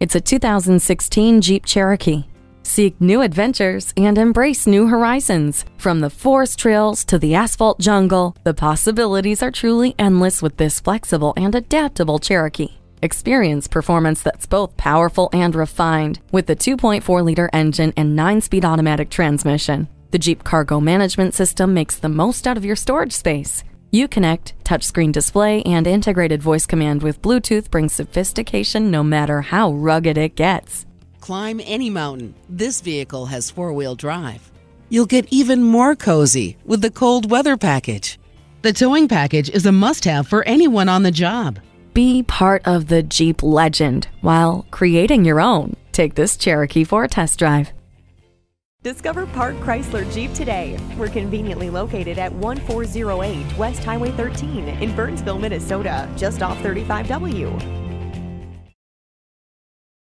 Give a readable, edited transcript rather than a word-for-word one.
It's a 2016 Jeep Cherokee. Seek new adventures and embrace new horizons. From the forest trails to the asphalt jungle, the possibilities are truly endless with this flexible and adaptable Cherokee. Experience performance that's both powerful and refined with the 2.4-liter engine and 9-speed automatic transmission. The Jeep Cargo Management System makes the most out of your storage space. Uconnect, touchscreen display, and integrated voice command with Bluetooth brings sophistication no matter how rugged it gets. Climb any mountain. This vehicle has four-wheel drive. You'll get even more cozy with the cold weather package. The towing package is a must-have for anyone on the job. Be part of the Jeep legend while creating your own. Take this Cherokee for a test drive. Discover Park Chrysler Jeep today. We're conveniently located at 1408 West Highway 13 in Burnsville, Minnesota, just off 35W.